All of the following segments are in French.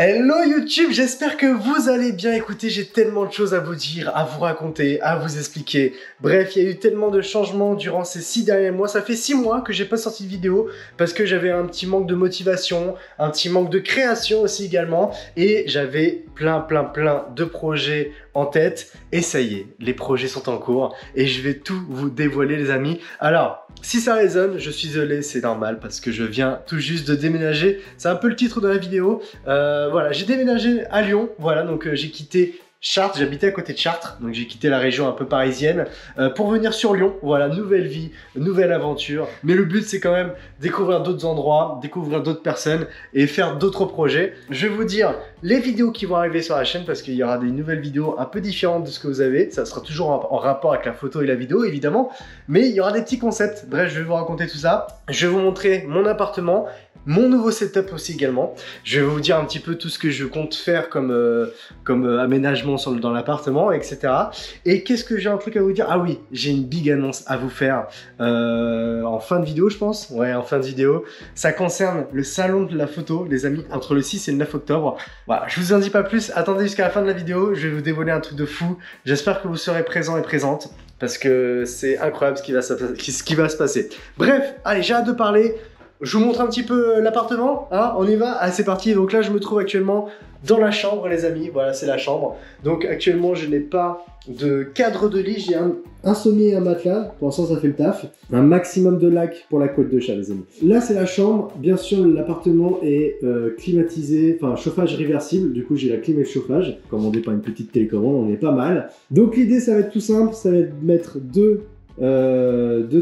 Hello YouTube, j'espère que vous allez bien. Écoutez, j'ai tellement de choses à vous dire, à vous raconter, à vous expliquer. Bref, il y a eu tellement de changements durant ces 6 derniers mois. Ça fait 6 mois que j'ai pas sorti de vidéo parce que j'avais un petit manque de motivation, un petit manque de création aussi également. Et j'avais plein de projets en tête. Et ça y est, les projets sont en cours et je vais tout vous dévoiler les amis. Alors, si ça résonne, je suis désolé, c'est normal parce que je viens tout juste de déménager. C'est un peu le titre de la vidéo. Voilà, j'ai déménagé à Lyon, voilà, donc j'ai quitté Chartres, j'habitais à côté de Chartres, donc j'ai quitté la région un peu parisienne pour venir sur Lyon, voilà, nouvelle vie, nouvelle aventure, mais le but c'est quand même découvrir d'autres endroits, découvrir d'autres personnes et faire d'autres projets. Je vais vous dire les vidéos qui vont arriver sur la chaîne parce qu'il y aura des nouvelles vidéos un peu différentes de ce que vous avez, ça sera toujours en rapport avec la photo et la vidéo évidemment, mais il y aura des petits concepts, bref je vais vous raconter tout ça, je vais vous montrer mon appartement, mon nouveau setup aussi également. Je vais vous dire un petit peu tout ce que je compte faire comme, aménagement dans l'appartement, etc. Et qu'est-ce que j'ai un truc à vous dire? Ah oui, j'ai une big annonce à vous faire en fin de vidéo, je pense. Ouais, en fin de vidéo. Ça concerne le salon de la photo, les amis, entre le 6 et le 9 octobre. Voilà, je vous en dis pas plus. Attendez jusqu'à la fin de la vidéo. Je vais vous dévoiler un truc de fou. J'espère que vous serez présents et présentes parce que c'est incroyable ce qui va se passer. Bref, allez, j'ai hâte de parler. Je vous montre un petit peu l'appartement, hein, on y va, ah, c'est parti. Donc là je me trouve actuellement dans la chambre les amis, voilà c'est la chambre. Donc actuellement je n'ai pas de cadre de lit, j'ai un sommier et un matelas, pour l'instant ça fait le taf. Un maximum de lac pour la côte de chat les amis. Là c'est la chambre, bien sûr l'appartement est climatisé, enfin chauffage réversible, du coup j'ai la clim et le chauffage, commandé par une petite télécommande, on est pas mal. Donc l'idée ça va être tout simple, ça va être mettre deux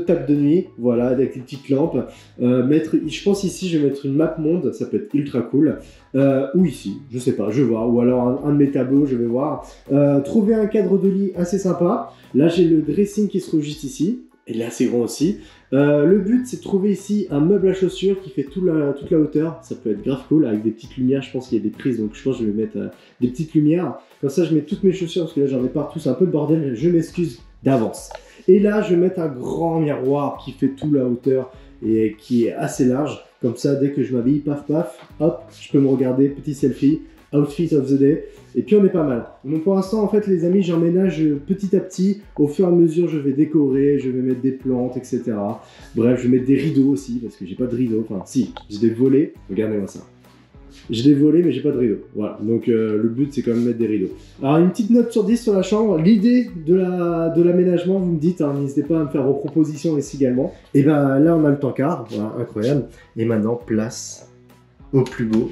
tables de nuit, voilà, avec les petites lampes. Je pense ici, je vais mettre une map monde, ça peut être ultra cool. Ou ici, je sais pas, je vais voir. Ou alors un de mes tableaux, je vais voir. Trouver un cadre de lit assez sympa. Là, j'ai le dressing qui se trouve juste ici. Et là, c'est grand aussi. Le but, c'est de trouver ici un meuble à chaussures qui fait toute la hauteur. Ça peut être grave cool, avec des petites lumières. Je pense qu'il y a des prises, donc je pense que je vais mettre des petites lumières. Comme ça, je mets toutes mes chaussures, parce que là, j'en ai partout. C'est un peu le bordel, je m'excuse d'avance. Et là, je vais mettre un grand miroir qui fait toute la hauteur et qui est assez large. Comme ça, dès que je m'habille, paf paf, hop, je peux me regarder, petit selfie, outfit of the day. Et puis, on est pas mal. Donc, pour l'instant, en fait, les amis, j'emménage petit à petit. Au fur et à mesure, je vais décorer, je vais mettre des plantes, etc. Bref, je vais mettre des rideaux aussi, parce que j'ai pas de rideaux. Enfin, si, j'ai des volets. Regardez-moi ça. J'ai des volets, mais j'ai pas de rideaux. Voilà, donc le but c'est quand même mettre des rideaux. Alors, une petite note sur 10 sur la chambre. L'idée de l'aménagement, vous me dites, n'hésitez pas à me faire vos propositions ici également. Et ben là, on a le temps quart, voilà, incroyable. Et maintenant, place au plus beau.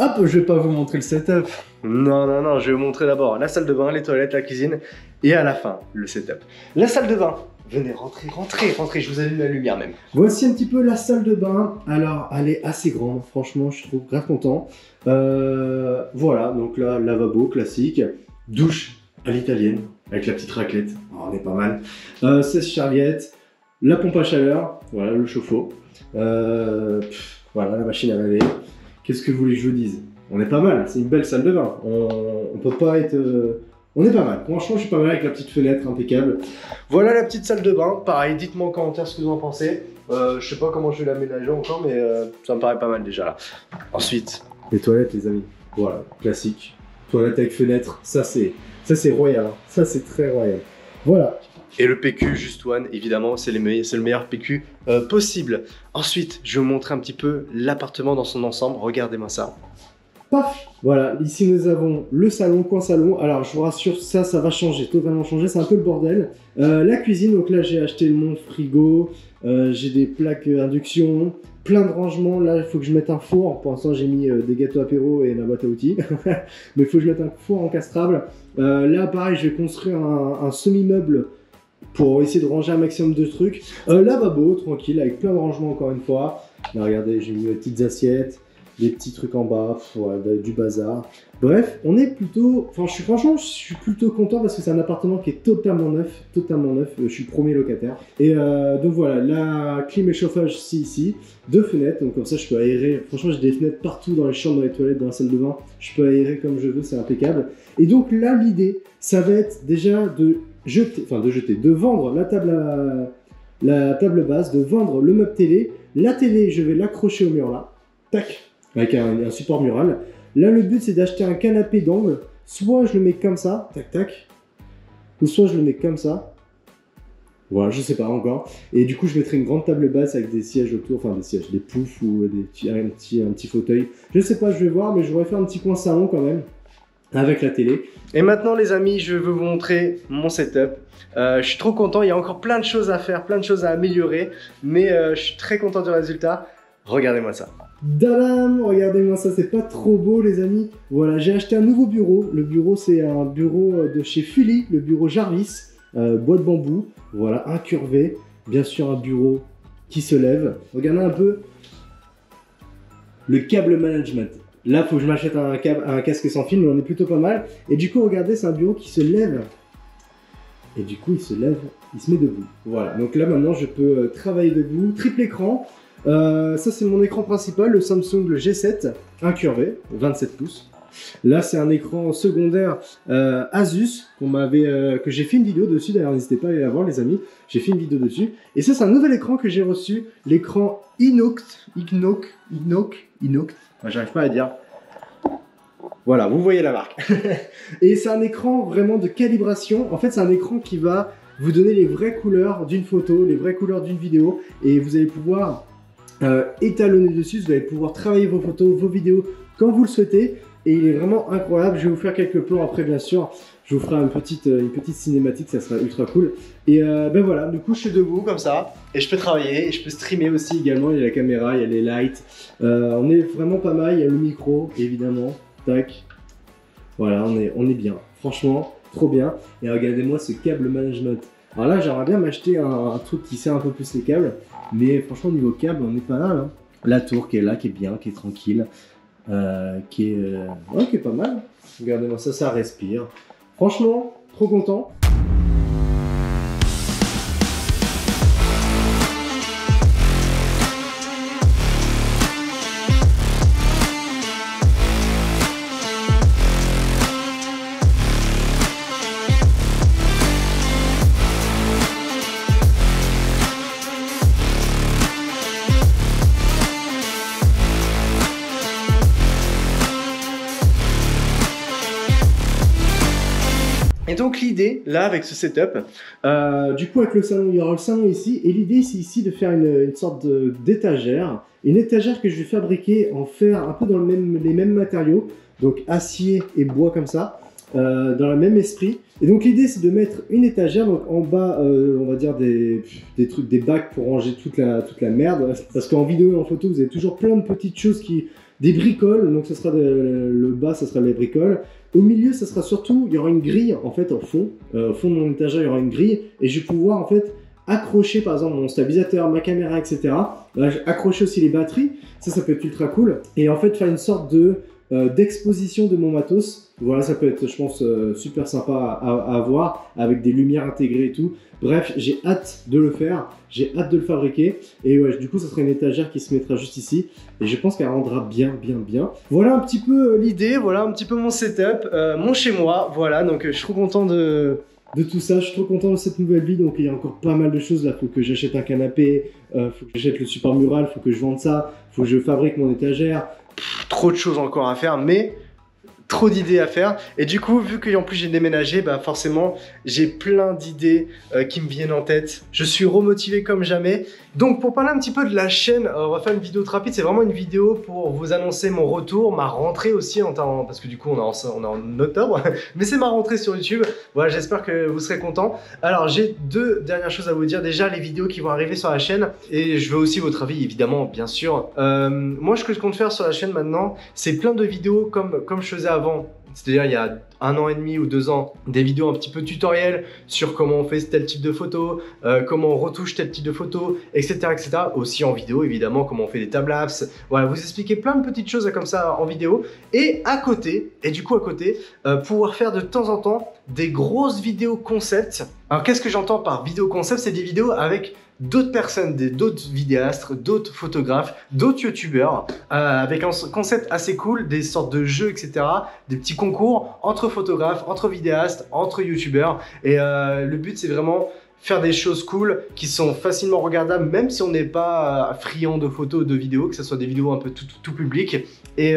Hop, je vais pas vous montrer le setup. Non, je vais vous montrer d'abord la salle de bain, les toilettes, la cuisine et à la fin, le setup. La salle de bain. Venez, rentrez, je vous allume la lumière même. Voici un petit peu la salle de bain. Alors, elle est assez grande, franchement, je trouve grave content. Voilà, donc là, lavabo classique. Douche à l'italienne, avec la petite raclette. Oh, on est pas mal. Sèche-serviette, la pompe à chaleur, voilà, le chauffe-eau. Voilà, la machine à laver. Qu'est-ce que vous voulez que je vous dise? On est pas mal, c'est une belle salle de bain. On peut pas être... On est pas mal, franchement je suis pas mal avec la petite fenêtre impeccable. Voilà la petite salle de bain, pareil, dites-moi en commentaire ce que vous en pensez. Je sais pas comment je vais l'aménager encore mais ça me paraît pas mal déjà là. Ensuite, les toilettes les amis, voilà, classique. Toilette avec fenêtre, ça c'est royal, hein. Ça c'est très royal. Voilà. Et le PQ, juste one, évidemment, c'est le meilleur PQ possible. Ensuite, je vais vous montrer un petit peu l'appartement dans son ensemble, regardez-moi ça. Paf! Voilà, ici nous avons le salon, coin salon. Alors je vous rassure, ça va changer, totalement changer, c'est un peu le bordel. La cuisine, donc là j'ai acheté mon frigo, j'ai des plaques induction, plein de rangements. Là il faut que je mette un four, pour l'instant j'ai mis des gâteaux apéro et ma boîte à outils. Mais il faut que je mette un four encastrable. Là pareil, je vais construire un semi-meuble pour essayer de ranger un maximum de trucs. Lavabo, tranquille, avec plein de rangements encore une fois. Là regardez, j'ai mis mes petites assiettes. Des petits trucs en bas, voilà, du bazar. Bref, on est plutôt... Enfin, franchement, je suis plutôt content parce que c'est un appartement qui est totalement neuf. Je suis premier locataire. Et donc voilà, la clim et chauffage, c'est ici. Deux fenêtres, donc comme ça, je peux aérer. Franchement, j'ai des fenêtres partout dans les chambres, dans les toilettes, dans la salle de bain. Je peux aérer comme je veux, c'est impeccable. Et donc là, l'idée, ça va être déjà de vendre la table basse, de vendre le meuble télé. La télé, je vais l'accrocher au mur là. Tac. avec un support mural. Là, le but, c'est d'acheter un canapé d'angle. Soit je le mets comme ça, tac tac, ou soit je le mets comme ça. Voilà, je sais pas encore. Et du coup, je mettrai une grande table basse avec des sièges autour, enfin des sièges, des poufs ou des petits, un petit fauteuil. Je sais pas, je vais voir, mais je voudrais faire un petit coin salon quand même, avec la télé. Et maintenant les amis, je veux vous montrer mon setup. Je suis trop content, il y a encore plein de choses à faire, plein de choses à améliorer, mais je suis très content du résultat. Regardez-moi ça. Dadam, regardez-moi ça, c'est pas trop beau les amis. Voilà, j'ai acheté un nouveau bureau. Le bureau, c'est un bureau de chez Fully, le bureau Jarvis, bois de bambou. Voilà, incurvé, bien sûr un bureau qui se lève. Regardez un peu le câble management. Là, faut que je m'achète un casque sans fil, mais on est plutôt pas mal. Et du coup, regardez, c'est un bureau qui se lève. Et du coup, il se lève, il se met debout. Voilà, donc là, maintenant, je peux travailler debout. Triple écran. Ça, c'est mon écran principal, le Samsung G7, incurvé, 27 pouces. Là, c'est un écran secondaire Asus que j'ai fait une vidéo dessus. D'ailleurs, n'hésitez pas à aller la voir, les amis. J'ai fait une vidéo dessus. Et ça, c'est un nouvel écran que j'ai reçu, l'écran Inoct. J'arrive pas à dire. Voilà, vous voyez la marque. Et c'est un écran vraiment de calibration. En fait, c'est un écran qui va vous donner les vraies couleurs d'une photo, les vraies couleurs d'une vidéo. Et vous allez pouvoir étalonner dessus. Vous allez pouvoir travailler vos photos, vos vidéos quand vous le souhaitez. Et il est vraiment incroyable. Je vais vous faire quelques plans après, bien sûr. Je vous ferai une petite cinématique, ça sera ultra cool. Et ben voilà, du coup je suis debout comme ça, et je peux travailler, et je peux streamer aussi également. Il y a la caméra, il y a les lights, on est vraiment pas mal, il y a le micro évidemment, tac. Voilà, on est bien, franchement, trop bien. Et regardez-moi ce câble management. Alors là j'aimerais bien m'acheter un truc qui sert un peu plus les câbles, mais franchement niveau câble on est pas mal, hein. La tour qui est là, qui est bien, qui est tranquille, ouais, qui est pas mal. Regardez-moi ça, ça respire. Franchement, trop content. Et donc l'idée, là, avec ce setup, du coup avec le salon, il y aura le salon ici, et l'idée c'est ici de faire une sorte d'étagère, une étagère que je vais fabriquer en fer un peu dans les mêmes matériaux, donc acier et bois comme ça, dans le même esprit. Et donc l'idée c'est de mettre une étagère, donc en bas, on va dire des bacs pour ranger toute la merde, parce qu'en vidéo et en photo vous avez toujours plein de petites choses qui... Des bricoles, donc ce sera le bas, ce sera les bricoles. Au milieu, ce sera surtout, il y aura une grille en fait en fond. Au fond de mon étagère, il y aura une grille et je vais pouvoir en fait accrocher par exemple mon stabilisateur, ma caméra, etc. Là, accrocher aussi les batteries, ça peut être ultra cool. Et en fait, faire une sorte d'exposition de mon matos. Voilà, ça peut être, je pense, super sympa à voir, avec des lumières intégrées et tout. Bref, j'ai hâte de le faire, j'ai hâte de le fabriquer. Et ouais, du coup, ça sera une étagère qui se mettra juste ici. Et je pense qu'elle rendra bien. Voilà un petit peu l'idée, voilà un petit peu mon setup, mon chez-moi. Voilà, donc je suis trop content de tout ça, je suis trop content de cette nouvelle vie. Donc il y a encore pas mal de choses là. Faut que j'achète un canapé, faut que j'achète le support mural, faut que je vende ça, faut que je fabrique mon étagère. Trop de choses encore à faire, mais... Trop d'idées à faire, et du coup vu que en plus j'ai déménagé, bah forcément j'ai plein d'idées qui me viennent en tête. Je suis remotivé comme jamais. Donc pour parler un petit peu de la chaîne, on va faire une vidéo rapide. C'est vraiment une vidéo pour vous annoncer mon retour, ma rentrée aussi en temps, parce que du coup on est en octobre, mais c'est ma rentrée sur YouTube. Voilà, j'espère que vous serez contents. Alors j'ai deux dernières choses à vous dire. Déjà les vidéos qui vont arriver sur la chaîne, et je veux aussi votre avis évidemment, bien sûr. Moi ce que je compte faire sur la chaîne maintenant, c'est plein de vidéos comme je faisais avant, c'est-à-dire il y a 1 an et demi ou 2 ans, des vidéos un petit peu tutoriel sur comment on fait tel type de photo, comment on retouche tel type de photo, etc. Aussi en vidéo évidemment, comment on fait des time-lapse. Voilà, vous expliquer plein de petites choses comme ça en vidéo, et à côté, pouvoir faire de temps en temps des grosses vidéos concepts. Alors qu'est-ce que j'entends par vidéo concept? C'est des vidéos avec d'autres personnes, d'autres vidéastes, d'autres photographes, d'autres youtubeurs, avec un concept assez cool, des sortes de jeux, etc. Des petits concours entre photographes, entre vidéastes, entre youtubeurs. Et le but c'est vraiment faire des choses cool qui sont facilement regardables, même si on n'est pas friand de photos ou de vidéos, que ce soit des vidéos un peu tout public, et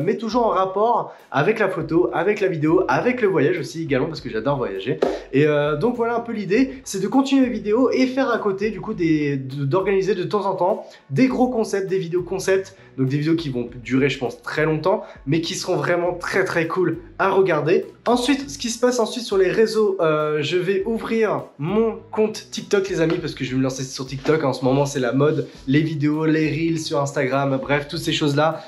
mais toujours en rapport avec la photo, avec la vidéo, avec le voyage aussi également, parce que j'adore voyager. Et donc voilà un peu l'idée, c'est de continuer les vidéos et faire à côté du coup d'organiser de temps en temps des gros concepts, des vidéos concepts, donc des vidéos qui vont durer je pense très longtemps, mais qui seront vraiment très cool à regarder. Ensuite, ce qui se passe ensuite sur les réseaux, je vais ouvrir mon compte TikTok les amis, parce que je vais me lancer sur TikTok en ce moment, c'est la mode, les vidéos, les reels sur Instagram, bref toutes ces choses là.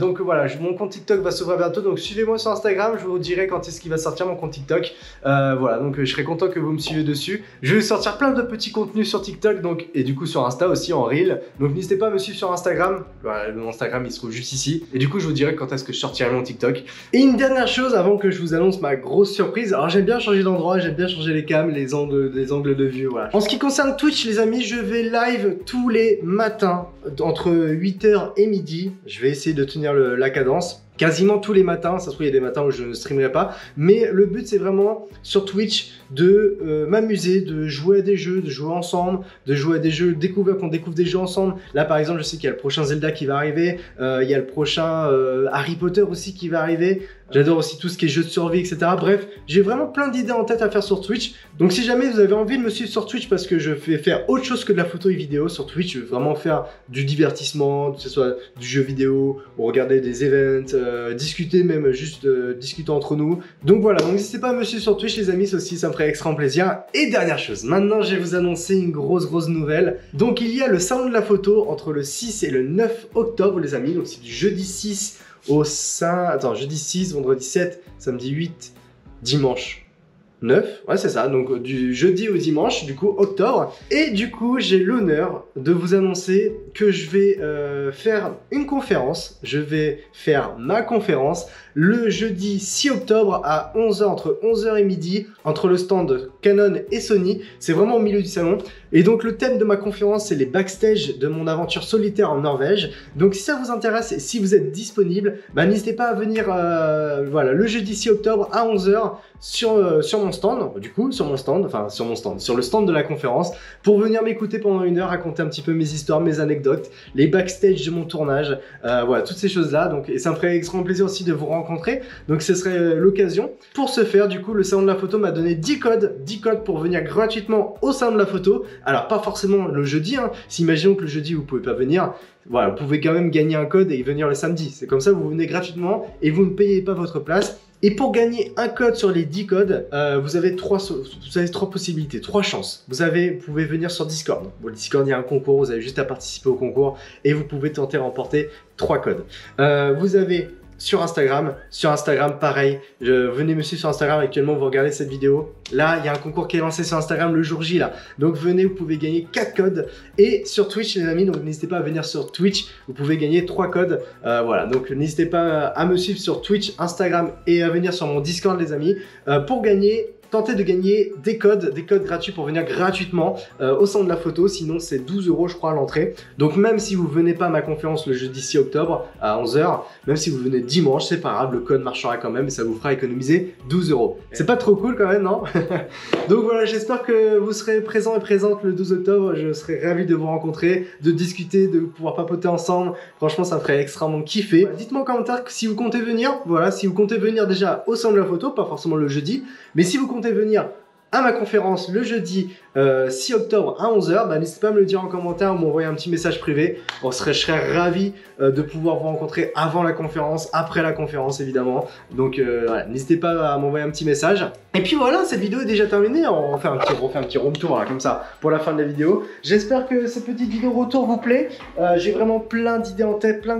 Donc voilà, mon compte TikTok va s'ouvrir bientôt, donc suivez-moi sur Instagram, je vous dirai quand est-ce qu'il va sortir mon compte TikTok. Voilà, donc je serai content que vous me suivez dessus. Je vais sortir plein de petits contenus sur TikTok, donc, et du coup sur Insta aussi en reel, donc n'hésitez pas à me suivre sur Instagram. Voilà, mon Instagram il se trouve juste ici, et du coup je vous dirai quand est-ce que je sortirai mon TikTok. Et une dernière chose avant que je vous annonce ma grosse surprise, alors j'aime bien changer d'endroit, j'aime bien changer les cams, les angles de vue, voilà. En ce qui concerne Twitch les amis, je vais live tous les matins, entre 8h et midi, je vais essayer de tenir la cadence. Quasiment tous les matins, ça se trouve il y a des matins où je ne streamerai pas, mais le but c'est vraiment sur Twitch de m'amuser, de jouer à des jeux, de jouer ensemble, de jouer à des jeux, qu'on découvre des jeux ensemble. Là par exemple je sais qu'il y a le prochain Zelda qui va arriver, il y a le prochain Harry Potter aussi qui va arriver. J'adore aussi tout ce qui est jeux de survie, etc. Bref, j'ai vraiment plein d'idées en tête à faire sur Twitch. Donc si jamais vous avez envie de me suivre sur Twitch, parce que je vais faire autre chose que de la photo et vidéo sur Twitch, je vais vraiment faire du divertissement, que ce soit du jeu vidéo, ou regarder des events, discuter même, juste discuter entre nous. Donc voilà, donc n'hésitez pas à me suivre sur Twitch les amis, ça aussi ça me ferait extrêmement plaisir. Et dernière chose, maintenant je vais vous annoncer une grosse nouvelle. Donc il y a le salon de la photo entre le 6 et le 9 octobre les amis, donc c'est du jeudi 6 au 5, attends, jeudi 6, vendredi 7, samedi 8, dimanche 9, ouais c'est ça, donc du jeudi au dimanche, du coup octobre. Et du coup j'ai l'honneur de vous annoncer que je vais faire une conférence, je vais faire ma conférence le jeudi 6 octobre à 11h, entre 11h et midi, entre le stand Canon et Sony, c'est vraiment au milieu du salon. Et donc le thème de ma conférence c'est les backstage de mon aventure solitaire en Norvège. Donc si ça vous intéresse et si vous êtes disponible, bah, n'hésitez pas à venir voilà, le jeudi 6 octobre à 11h sur mon stand, sur le stand de la conférence, pour venir m'écouter pendant une heure, raconter un petit peu mes histoires, mes anecdotes, les backstage de mon tournage, voilà, toutes ces choses-là. Donc, et ça me ferait extrêmement plaisir aussi de vous rencontrer, donc ce serait l'occasion. Pour ce faire, du coup, le salon de la photo m'a donné 10 codes pour venir gratuitement au salon de la photo. Alors, pas forcément le jeudi, hein. Si imaginons que le jeudi, vous pouvez pas venir, voilà, vous pouvez quand même gagner un code et venir le samedi. C'est comme ça, vous venez gratuitement et vous ne payez pas votre place. Et pour gagner un code sur les 10 codes, vous avez trois possibilités, 3 chances. Vous pouvez venir sur Discord. Bon, le Discord, il y a un concours, vous avez juste à participer au concours et vous pouvez tenter de remporter 3 codes. Vous avez sur Instagram pareil, venez me suivre sur Instagram, actuellement vous regardez cette vidéo. Là, il y a un concours qui est lancé sur Instagram le jour J là. Donc venez, vous pouvez gagner 4 codes. Et sur Twitch les amis, donc n'hésitez pas à venir sur Twitch, vous pouvez gagner 3 codes. Voilà, donc n'hésitez pas à me suivre sur Twitch, Instagram et à venir sur mon Discord les amis pour gagner... Tentez de gagner des codes gratuits pour venir gratuitement au salon de la photo, sinon c'est 12 € je crois à l'entrée. Donc même si vous venez pas à ma conférence le jeudi 6 octobre à 11h, même si vous venez dimanche, c'est pas grave, le code marchera quand même et ça vous fera économiser 12 €. C'est pas trop cool quand même, non? Donc voilà, j'espère que vous serez présents et présentes le 12 octobre, je serai ravi de vous rencontrer, de discuter, de pouvoir papoter ensemble. Franchement, ça me ferait extrêmement kiffer. Voilà, dites-moi en commentaire si vous comptez venir, voilà, si vous comptez venir déjà au salon de la photo, pas forcément le jeudi, mais si vous comptez venir à ma conférence le jeudi 6 octobre à 11h, bah, n'hésitez pas à me le dire en commentaire ou m'envoyer un petit message privé. Je serais ravi de pouvoir vous rencontrer avant la conférence, après la conférence évidemment. Donc voilà, n'hésitez pas à m'envoyer un petit message. Et puis voilà, cette vidéo est déjà terminée. On fait un petit room tour là, comme ça pour la fin de la vidéo. J'espère que cette petite vidéo retour vous plaît. J'ai vraiment plein d'idées en tête, plein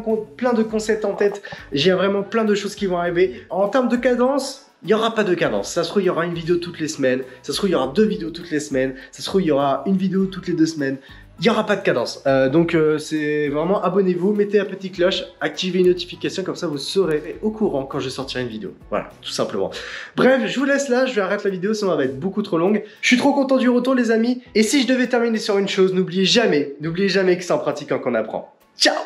de concepts en tête. J'ai vraiment plein de choses qui vont arriver. En termes de cadence, il n'y aura pas de cadence, ça se trouve il y aura une vidéo toutes les semaines, ça se trouve il y aura 2 vidéos toutes les semaines, ça se trouve il y aura une vidéo toutes les 2 semaines, il n'y aura pas de cadence. Donc c'est vraiment, abonnez-vous, mettez la petite cloche, activez les notifications, comme ça vous serez au courant quand je sortirai une vidéo. Voilà, tout simplement. Bref, je vous laisse là, je vais arrêter la vidéo, sinon elle va être beaucoup trop longue. Je suis trop content du retour les amis, et si je devais terminer sur une chose, n'oubliez jamais que c'est en pratiquant qu'on apprend. Ciao!